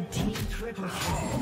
Red team triple kill.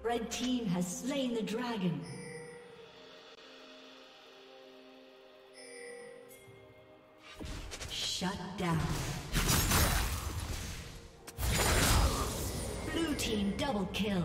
Red team has slain the dragon. Shut down. Blue team double kill.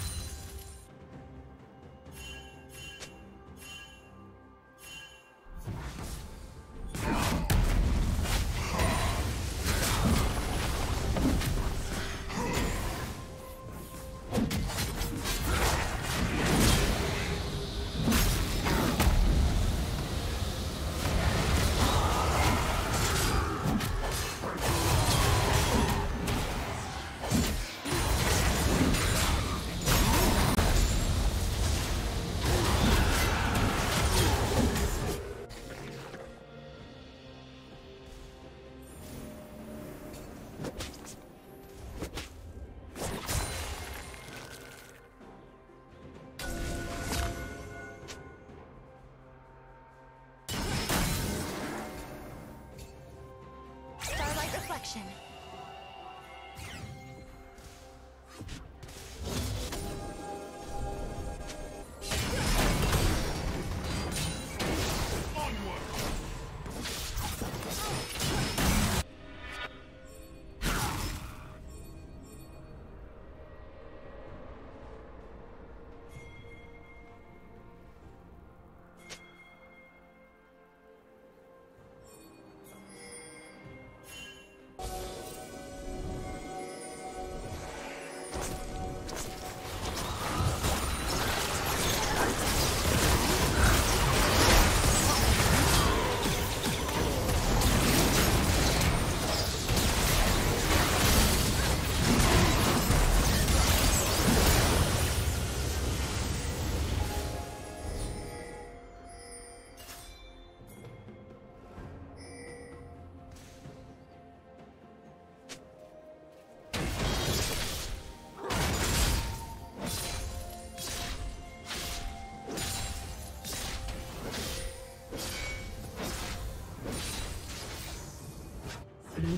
direction. Blue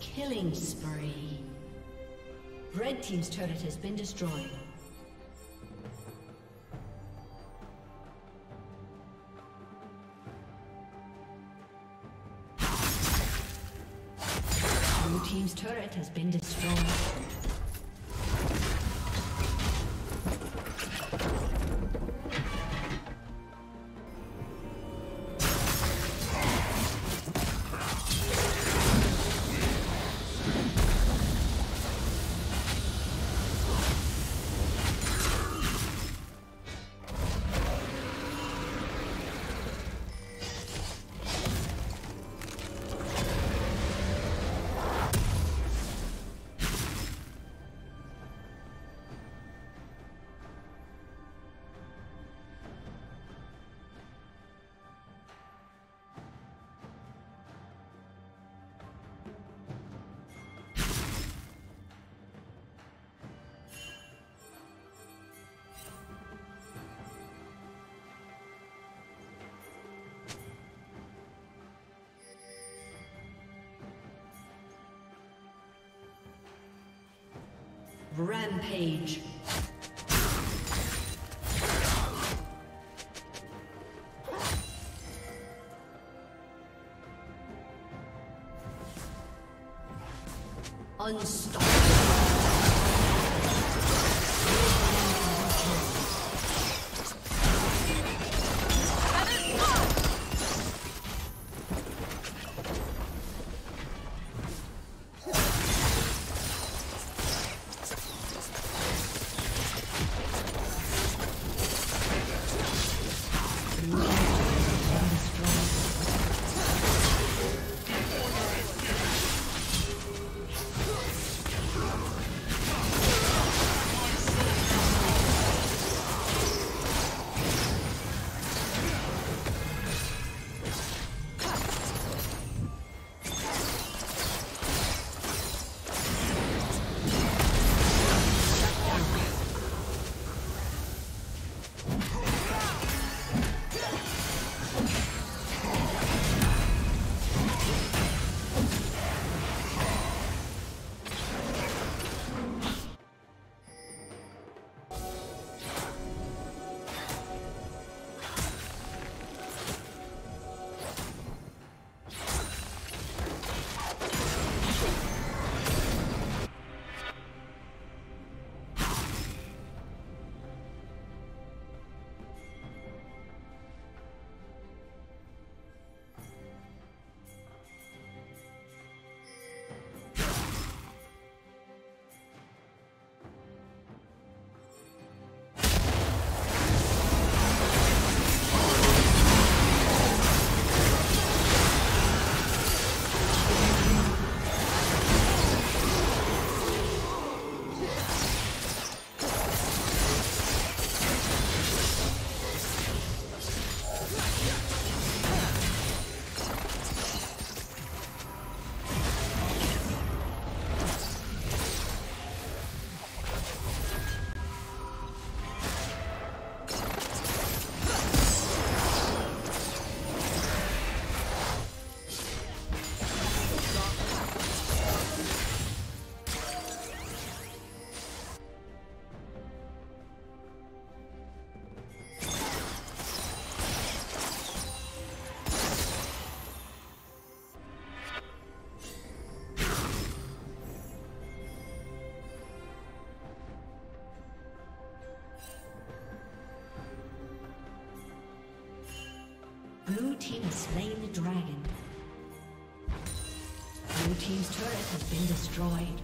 Killing spree. Red team's turret has been destroyed. Blue team's turret has been destroyed. Rampage. Unstoppable. Blue team has slain the dragon. Blue team's turret has been destroyed.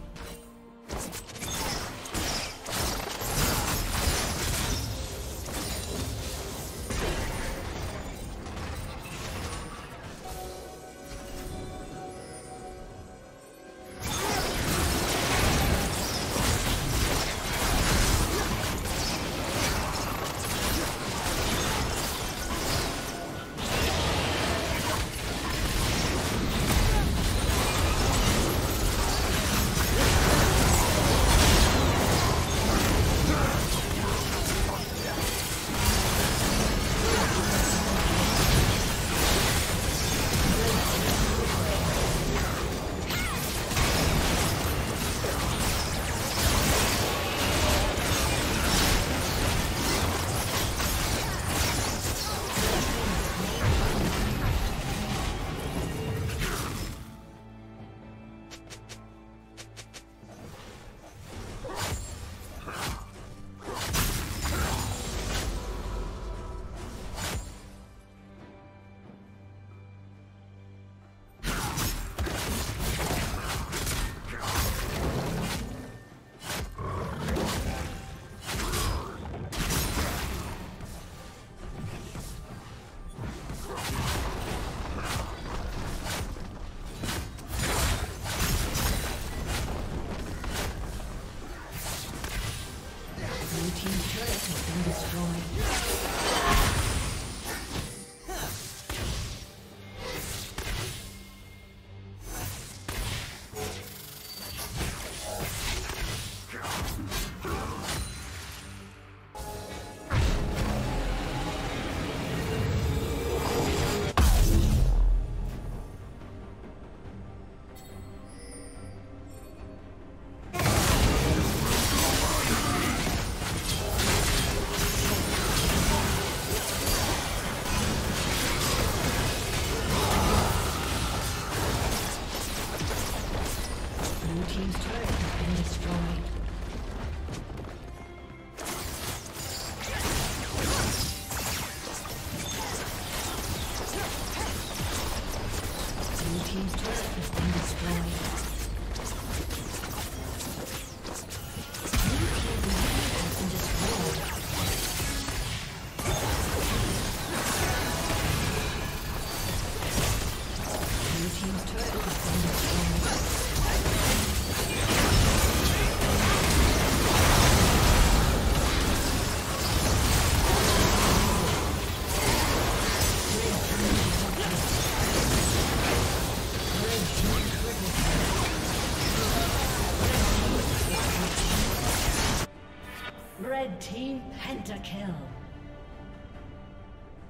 Red team pentakill.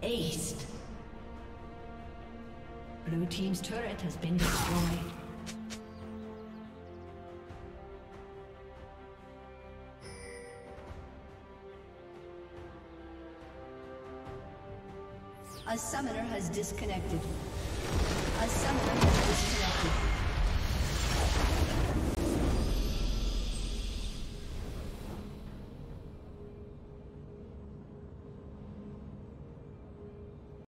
Ace. Blue team's turret has been destroyed. A summoner has disconnected. A summoner